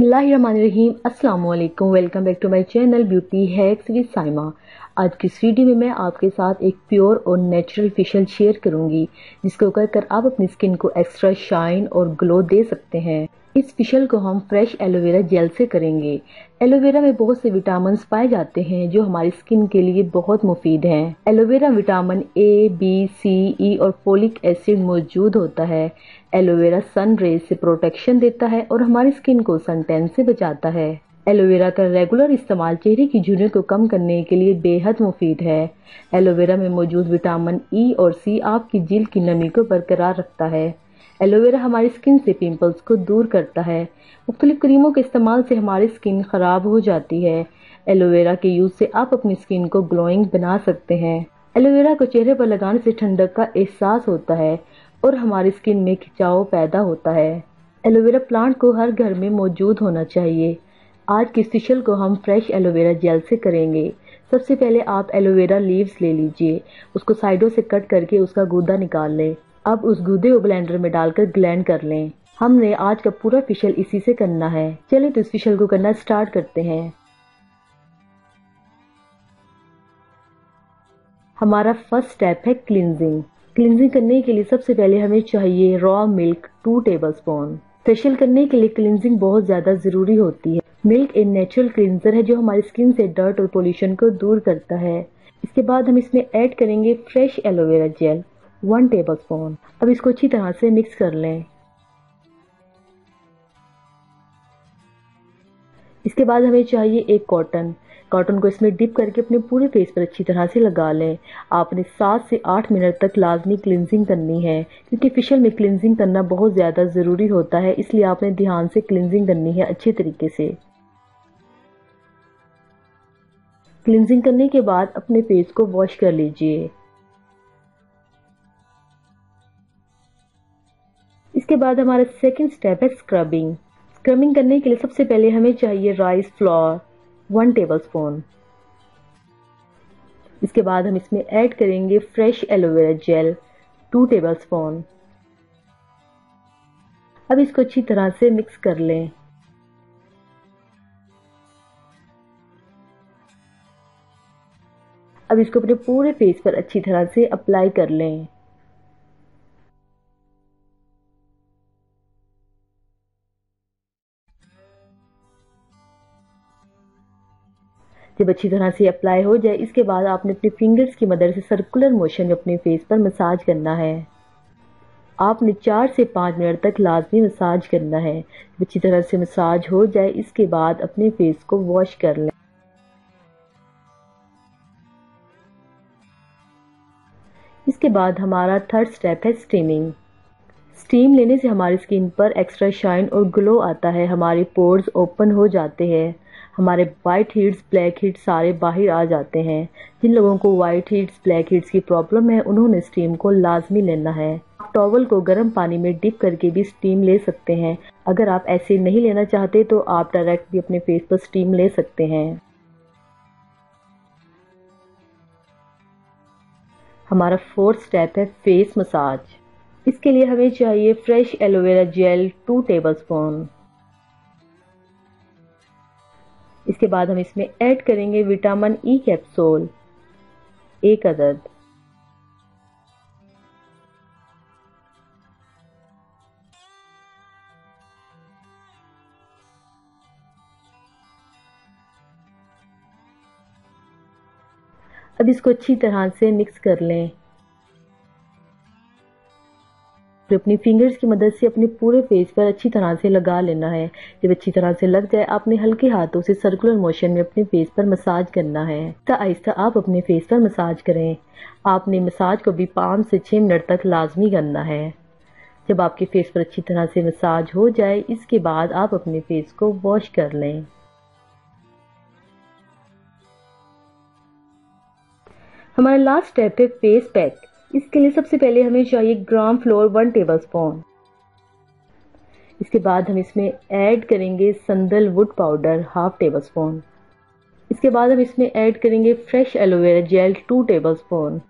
बिस्मिल्लाहिर्रहमानिर्रहीम, अस्सलाम वालेकुम। Welcome back to my channel beauty hacks with Saima. आज की इस वीडियो में मैं आपके साथ एक प्योर और नेचुरल फेशियल शेयर करूंगी, जिसको कर आप अपनी स्किन को एक्स्ट्रा शाइन और ग्लो दे सकते हैं। इस फेशियल को हम फ्रेश एलोवेरा जेल से करेंगे। एलोवेरा में बहुत से विटामिन पाए जाते हैं जो हमारी स्किन के लिए बहुत मुफीद हैं। Aloe vera vitamin A, B, C, E और फोलिक एसिड मौजूद होता है। एलोवेरा सन रेज से प्रोटेक्शन देता है और हमारी स्किन को सनटैन से बचाता है। एलोवेरा का रेगुलर इस्तेमाल चेहरे की झुर्रियों को कम करने के लिए बेहद मुफीद है। एलोवेरा में मौजूद विटामिन ई और सी आपकी जिल्द की नमी को बरकरार रखता है। एलोवेरा हमारी स्किन से पिंपल्स को दूर करता है। मुख्तलिफ क्रीमों के इस्तेमाल से हमारी स्किन खराब हो जाती है। एलोवेरा के यूज से आप अपनी स्किन को ग्लोइंग बना सकते हैं। एलोवेरा को चेहरे पर लगाने से ठंडक का एहसास होता है और हमारी स्किन में खिंचाव पैदा होता है। एलोवेरा प्लांट को हर घर में मौजूद होना चाहिए। आज की फेशियल को हम फ्रेश एलोवेरा जेल से करेंगे। सबसे पहले आप एलोवेरा लीव्स ले लीजिए, उसको साइडों से कट करके उसका गूदा निकाल लें। अब उस गूदे को ब्लेंडर में डालकर ग्लैंड कर लें। हमने आज का पूरा फेशियल इसी से करना है। चलिए तो इस फेशियल को करना स्टार्ट करते हैं। हमारा फर्स्ट स्टेप है क्लिनजिंग। क्लिनजिंग करने के लिए सबसे पहले हमें चाहिए रॉ मिल्क 2 टेबलस्पून। फेशियल करने के लिए क्लिनजिंग बहुत ज्यादा जरूरी होती है। मिल्क एक नेचुरल क्लिनजर है जो हमारी स्किन से डर्ट और पोल्यूशन को दूर करता है। इसके बाद हम इसमें ऐड करेंगे फ्रेश एलोवेरा जेल 1 टेबलस्पून। अब इसको अच्छी तरह से मिक्स कर लें। इसके बाद हमें चाहिए एक कॉटन को इसमें डिप करके अपने पूरे फेस पर अच्छी तरह से लगा लें। आपने 7 से 8 मिनट तक लाजमी क्लिनजिंग करनी है, क्योंकि फेशियल में क्लिनजिंग करना बहुत ज़्यादा ज़रूरी होता है, इसलिए आपने ध्यान से क्लिनजिंग करनी है अच्छे तरीके से। क्लिनजिंग करने के बाद अपने फेस को वॉश कर लीजिए। इसके बाद हमारा सेकेंड स्टेप है स्क्रबिंग। स्क्रबिंग करने के लिए सबसे पहले हमें चाहिए राइस फ्लोर 1 टेबलस्पून। इसके बाद हम इसमें ऐड करेंगे फ्रेश एलोवेरा जेल 2 टेबलस्पून। अब इसको अच्छी तरह से मिक्स कर लें। अब इसको अपने पूरे फेस पर अच्छी तरह से अप्लाई कर लें। जब अच्छी तरह से अप्लाई हो जाए, इसके बाद आपने अपने फिंगर्स की मदद से सर्कुलर मोशन में अपने फेस पर मसाज करना है। आपने 4 से 5 मिनट तक लाजमी मसाज करना है। जब अच्छी तरह से मसाज हो जाए, इसके बाद अपने फेस को वॉश कर लें। इसके बाद हमारा थर्ड स्टेप है स्टीमिंग। स्टीम लेने से हमारी स्किन पर एक्स्ट्रा शाइन और ग्लो आता है। हमारे पोर्स ओपन हो जाते हैं, हमारे वाइट हीड्स, ब्लैक हीड्स सारे बाहर आ जाते हैं। जिन लोगों को वाइट हीड्स, ब्लैक हीड्स की प्रॉब्लम है, उन्होंने स्टीम को लाजमी लेना है। आप टॉवल को गर्म पानी में डिप करके भी स्टीम ले सकते हैं। अगर आप ऐसे नहीं लेना चाहते तो आप डायरेक्ट भी अपने फेस पर स्टीम ले सकते हैं। हमारा फोर्थ स्टेप है फेस मसाज। इसके लिए हमें चाहिए फ्रेश एलोवेरा जेल 2 टेबलस्पून। इसके बाद हम इसमें ऐड करेंगे विटामिन ई कैप्सूल 1 अदद। अब इसको अच्छी तरह से मिक्स कर लें। अपनी फिंगर्स की मदद से अपने पूरे फेस पर अच्छी तरह से लगा लेना है। जब अच्छी तरह से लग जाए, आपने हल्के हाथों से सर्कुलर मोशन में अपने फेस पर मसाज करना है। आहिस्ता आहिस्ता आप अपने फेस पर मसाज करें। आपने मसाज को भी 5 से 6 मिनट तक लाजमी करना है। जब आपके फेस पर अच्छी तरह से मसाज हो जाए, इसके बाद आप अपने फेस को वॉश कर लें। हमारा लास्ट स्टेप है फेस पैक। इसके लिए सबसे पहले हमें चाहिए ग्राम फ्लोर 1 टेबलस्पून। इसके बाद हम इसमें ऐड करेंगे सैंडलवुड पाउडर 1/2 टेबलस्पून। इसके बाद हम इसमें ऐड करेंगे फ्रेश एलोवेरा जेल 2 टेबलस्पून।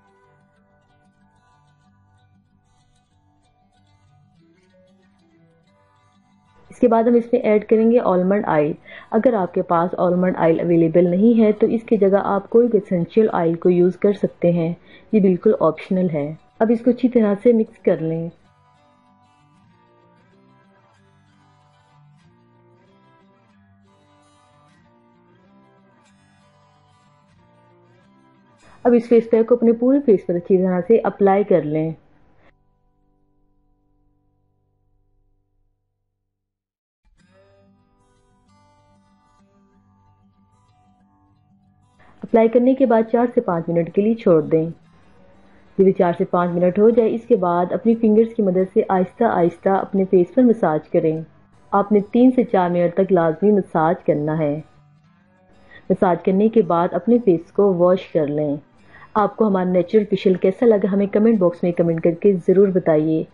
इसके बाद हम इसमें ऐड करेंगे आलमंड ऑयल। अगर आपके पास आलमंड ऑयल अवेलेबल नहीं है तो इसकी जगह आप कोई भी एसेंशियल ऑयल को यूज़ कर सकते हैं, ये बिल्कुल ऑप्शनल है। अब इसको अच्छी तरह से मिक्स कर लें। अब इस फेस पैक को अपने पूरे फेस पर अच्छी तरह से अप्लाई कर लें। अप्लाई करने के बाद 4 से 5 मिनट के लिए छोड़ दें। जब 4 से 5 मिनट हो जाए, इसके बाद अपनी फिंगर्स की मदद से आहिस्ता आहिस्ता अपने फेस पर मसाज करें। आपने 3 से 4 मिनट तक लाजमी मसाज करना है। मसाज करने के बाद अपने फेस को वॉश कर लें। आपको हमारा नेचुरल फेशियल कैसा लगा हमें कमेंट बॉक्स में कमेंट करके ज़रूर बताइए।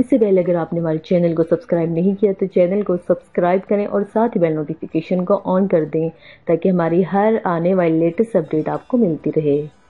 इससे पहले अगर आपने हमारे चैनल को सब्सक्राइब नहीं किया तो चैनल को सब्सक्राइब करें और साथ ही बेल नोटिफिकेशन को ऑन कर दें ताकि हमारी हर आने वाली लेटेस्ट अपडेट आपको मिलती रहे।